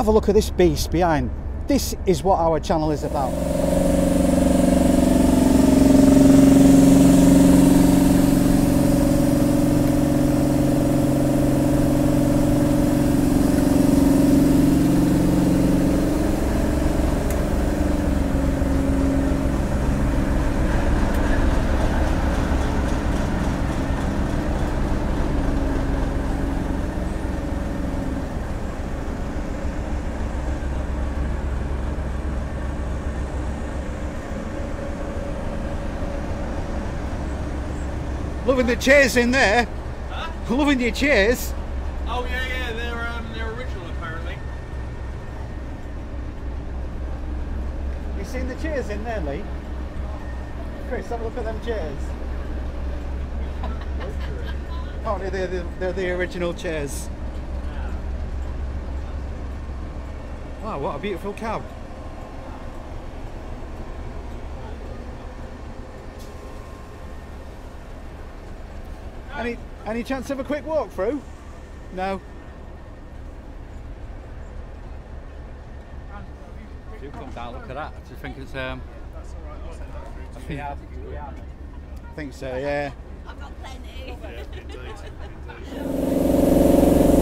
have a look at this beast behind. This is what our channel is about. Loving the chairs in there. Huh? Loving your chairs. Oh yeah, they're original apparently. You seen the chairs in there, Lee? Chris, have a look at them chairs. Apparently they're the original chairs. Wow, what a beautiful cab. Any chance of a quick walk through? No. If you come down, look at that. Do you think it's that's all right, I'll send that through. I think so, yeah. I've got plenty. Yeah, indeed.